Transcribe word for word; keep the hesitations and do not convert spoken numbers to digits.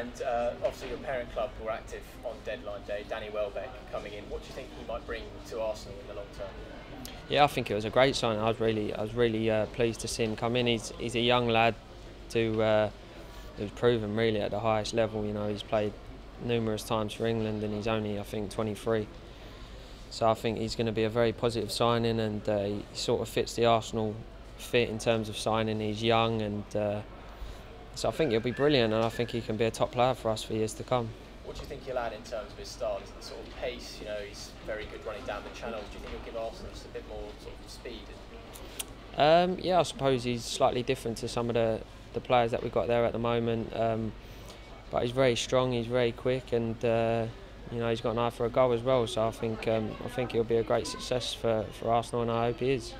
And uh, obviously your parent club were active on deadline day, Danny Welbeck coming in. What do you think he might bring to Arsenal in the long term? Yeah, I think it was a great signing. I was really, I was really uh, pleased to see him come in. He's, he's a young lad who uh, who's proven really at the highest level. You know, he's played numerous times for England and he's only, I think, twenty-three. So I think he's going to be a very positive signing, and uh, he sort of fits the Arsenal fit in terms of signing. He's young, and uh, so I think he'll be brilliant, and I think he can be a top player for us for years to come. What do you think he'll add in terms of his style? Is it the sort of pace? You know, he's very good running down the channels. Do you think he'll give Arsenal just a bit more sort of speed? Um, yeah, I suppose he's slightly different to some of the, the players that we've got there at the moment. Um, but he's very strong, he's very quick, and uh, you know, he's got an eye for a goal as well. So I think um, I think he'll be a great success for, for Arsenal, and I hope he is.